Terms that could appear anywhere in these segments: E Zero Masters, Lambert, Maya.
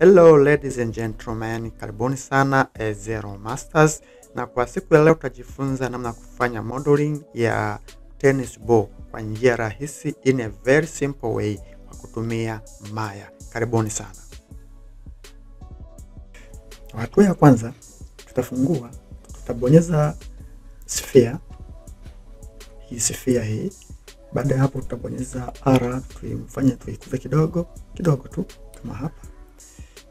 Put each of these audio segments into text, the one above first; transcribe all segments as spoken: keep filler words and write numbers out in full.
Hello ladies and gentlemen, karibuni sana E Zero Masters, na kwa siku ya leo tutajifunza namna kufanya modeling ya tennis ball kwa njia rahisi in a very simple way kwa kutumia Maya. Karibuni sana. Hatua ya kwanza, tutafungua, tutabonyeza sphere. Hii sphere hii. Baada ya hapo tutabonyeza R, tuimfanye tuikuze kidogo, kidogo tu kama hapa.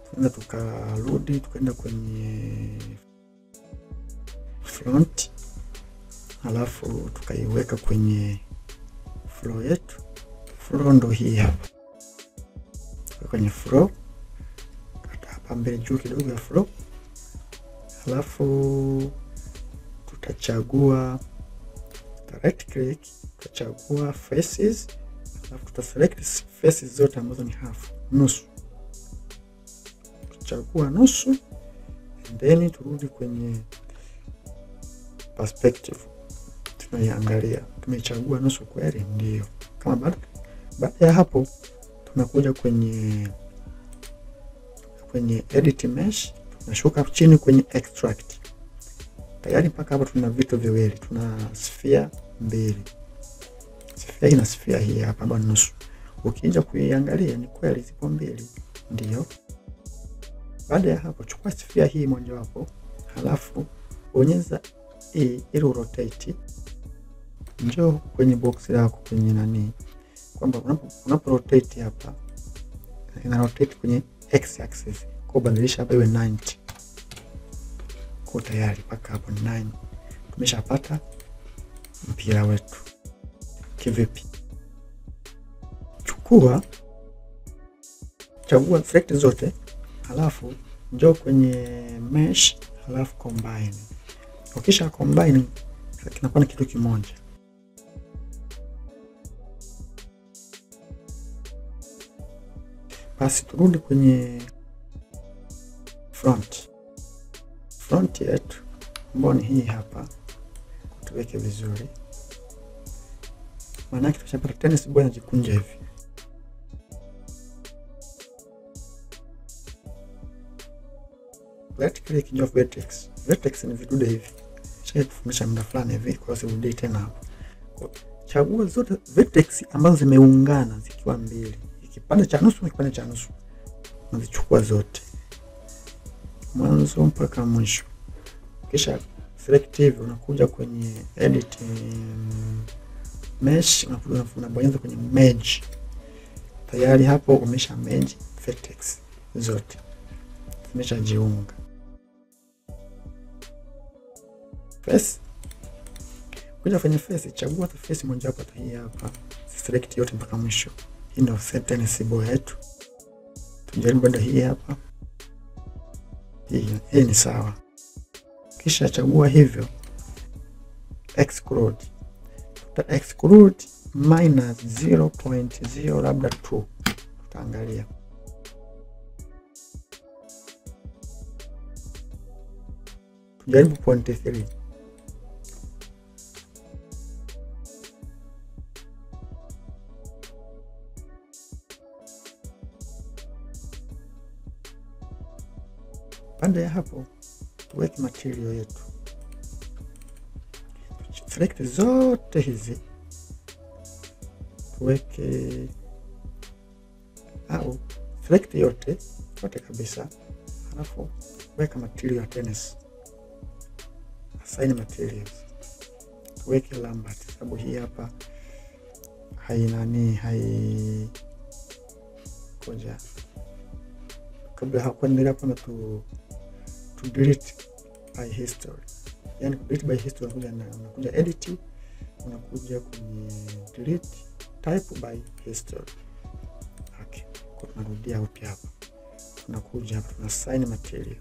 Tunaenda tukarudi, tukaenda kwenye front, alafu tukaiweka kwenye flow yetu. Flow ndo hii hapa. Tuka kwenye flow, kata hapa mbele juu kidogo ya flow, alafu tutachagua, tuta right click, tutachagua faces, alafu tuta select faces zote ambazo ni half, nusu. Chagua nusu, and then turudi kwenye perspective tunayoangalia. Tumechagua nusu kweli, ndio kama bado. Baada ya hapo tunakuja kwenye kwenye edit mesh, tunashuka chini kwenye extract. Tayari mpaka hapa tuna vitu viwili, tuna sphere mbili, sphere na sphere hii hapa bado nusu. Ukianza kuiangalia ni kweli zipo mbili, ndio. Baada ya hapo chukua sphere hii moja wapo, halafu bonyeza E ili rotate. Njoo kwenye box lako kwenye nani, kwamba unapo unapo rotate hapa ina rotate kwenye x axis, kwa badilisha hapa iwe ninety. Kwa tayari paka hapo nine, tumeshapata mpira wetu. Kivipi? Chukua, chagua select zote, halafu njoo kwenye mesh, halafu combine. Ukisha combine kinakuwa kitu kimoja. Basi turudi kwenye front. Front yetu mboni hii hapa, tuweke vizuri. Maana kitu cha tennis bwana jikunja hivi. Right click njoo vertex. Vertex ni vidude hivi. Sasa kufundisha muda fulani hivi kwa sababu ndio tena hapo. Chagua zote vertex ambazo zimeungana zikiwa mbili. Kipande cha nusu na kipande cha nusu. Unazichukua zote. Mwanzo mpaka mwisho. Kisha selective unakuja kwenye edit mesh, unakuja unabonyeza kwenye merge. Tayari hapo umesha merge vertex zote. Zimejiunga. Face. Kuja kwenye face, chagua tu face moja hapa hii hapa. Select yote mpaka mwisho. Hii ndio tennis ball yetu. Tujaribu ndio hii hapa. Hii, hii ni sawa. Kisha chagua hivyo. Exclude. Tuta exclude minus zero point zero labda two. Tutaangalia. Jaribu point three. Baada ya hapo tuweke material yetu. Select zote hizi. Tuweke au select yote, yote kabisa. Alafu weka material ya tennis. Assign materials. Weke Lambert sababu hii hapa haina ni hai koja. Kabla hakuendelea kuna tu to delete by history. Yaani delete by history unakuja na unakuja edit, unakuja kwenye delete type by history. Okay. Kwa tunarudia upya hapa. Tunakuja hapa tuna assign material.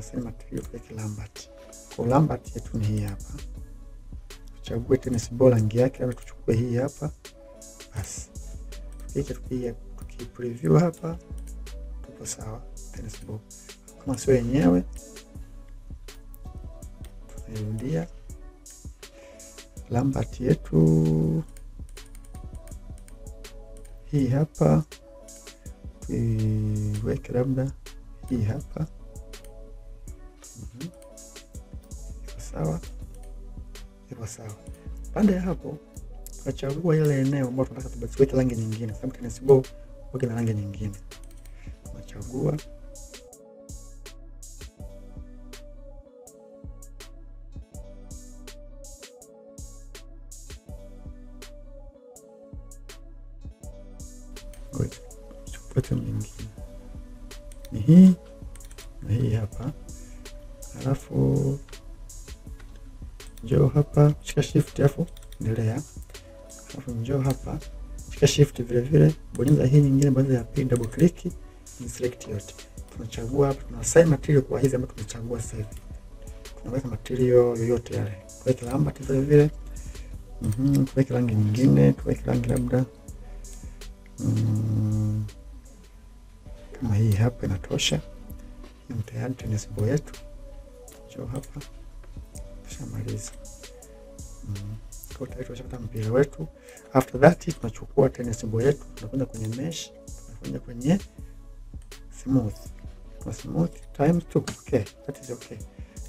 Asema material kwa Lambert. Kwa Lambert yetu ni hii hapa. Tuchague tennis ball rangi yake, au tuchukue hii hapa. Basi. Tukiacha tukia tuki preview hapa. Tupo sawa tennis ball. Kama sio yenyewe tunairudia Lambert yetu. Hii hapa. weka labda hii hapa. Mm-hmm. Iko sawa. Iko sawa. Baada ya hapo tutachagua ile eneo ambapo tunataka tubadilishe rangi nyingine. Sometimes go weka na rangi nyingine. Tunachagua tupate nyingine. Ni hii na hii hapa. Alafu njoo hapa, shika shift hapo, endelea. Alafu njoo hapa, shika shift vile vile, bonyeza hii nyingine baada ya pin double click, select yote. Tunachagua hapa, tunasign material kwa hizi ambazo tumechagua sasa hivi. Tunaweka material yoyote yale. Tuweke lamba vile vile. Mhm, mm tuweke rangi nyingine, tuweke rangi labda Mm, kama hii hapa inatosha. Mtayari tennis ball yetu. Njoo hapa. Tushamaliza. Mm. Kwa tayari tushapata mpira wetu. After that tunachukua tennis ball yetu, tunakwenda kwenye mesh, tunakwenda kwenye smooth. Kwa smooth times two. Okay, that is okay.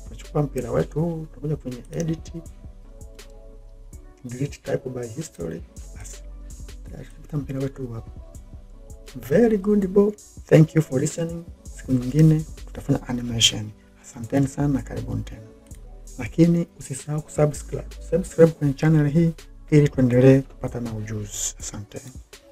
Tunachukua mpira wetu, tunakwenda kwenye edit. Delete type by history. Basi. Very good Bob. Thank you for listening. Siku nyingine tutafanya animation. Asanteni sana, karibuni tena. Lakini usisahau kusubscribe. Subscribe kwenye channel hii ili tuendelee kupata na ujuzi. Asante.